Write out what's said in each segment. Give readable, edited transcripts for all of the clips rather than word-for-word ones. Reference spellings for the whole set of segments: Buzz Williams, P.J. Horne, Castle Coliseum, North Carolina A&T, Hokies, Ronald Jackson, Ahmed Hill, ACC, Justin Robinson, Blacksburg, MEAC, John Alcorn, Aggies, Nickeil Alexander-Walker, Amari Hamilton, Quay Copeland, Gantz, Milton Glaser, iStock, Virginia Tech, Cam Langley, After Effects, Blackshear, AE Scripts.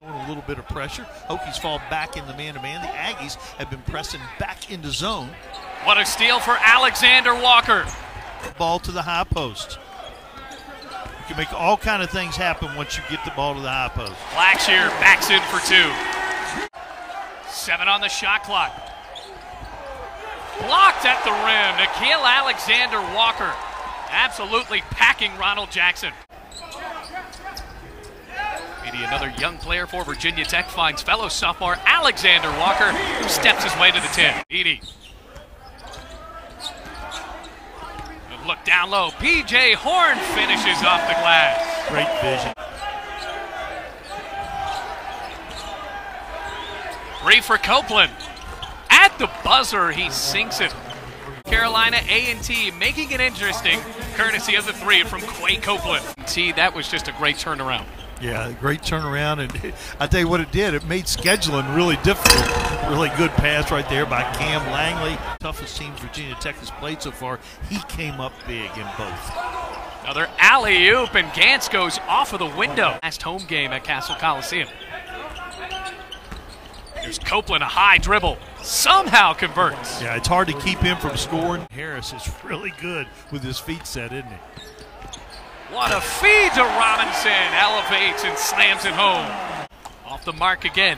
A little bit of pressure. Hokies fall back in the man-to-man. The Aggies have been pressing back into zone. What a steal for Alexander-Walker. Ball to the high post. You can make all kind of things happen once you get the ball to the high post. Blackshear backs in for two. 7 on the shot clock. Blocked at the rim. Nickeil Alexander-Walker absolutely packing Ronald Jackson. Another young player for Virginia Tech finds fellow sophomore Alexander-Walker, who steps his way to the 10. Edie. Good look down low. P.J. Horne finishes off the glass. Great vision. Three for Copeland. At the buzzer, he sinks it. Carolina A&T making it interesting, courtesy of the three from Quay Copeland. See, that was just a great turnaround. Yeah, great turnaround, and I tell you what it did, it made scheduling really difficult. Really good pass right there by Cam Langley. Toughest team Virginia Tech has played so far, he came up big in both. Another alley-oop, and Gantz goes off of the window. Last home game at Castle Coliseum. There's Copeland, a high dribble, somehow converts. Yeah, it's hard to keep him from scoring. Harris is really good with his feet set, isn't he? What a feed to Robinson, elevates and slams it home. Off the mark again.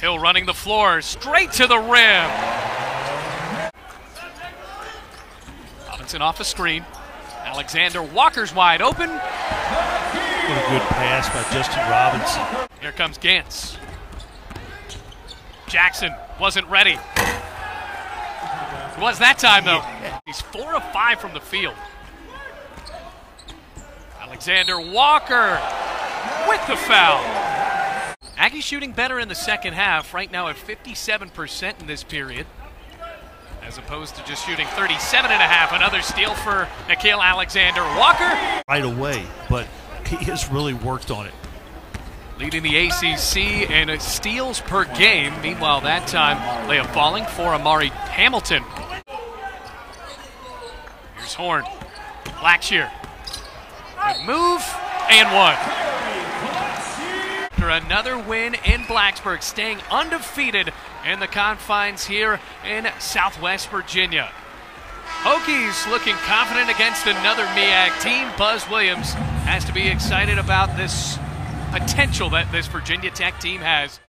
Hill running the floor, straight to the rim. Robinson off a screen. Alexander-Walker's wide open. What a good pass by Justin Robinson. Here comes Gantz. Jackson wasn't ready. It was that time, though. He's 4 of 5 from the field. Alexander-Walker with the foul. Aggies shooting better in the second half, right now at 57% in this period, as opposed to just shooting 37.5. Another steal for Nickeil Alexander-Walker. Right away, but he has really worked on it. Leading the ACC in steals per game. Meanwhile, that time, layup falling for Amari Hamilton. Here's Horne. Blackshear. Good move, and one. After another win in Blacksburg, staying undefeated in the confines here in Southwest Virginia. Hokies looking confident against another MEAC team. Buzz Williams has to be excited about this potential that this Virginia Tech team has.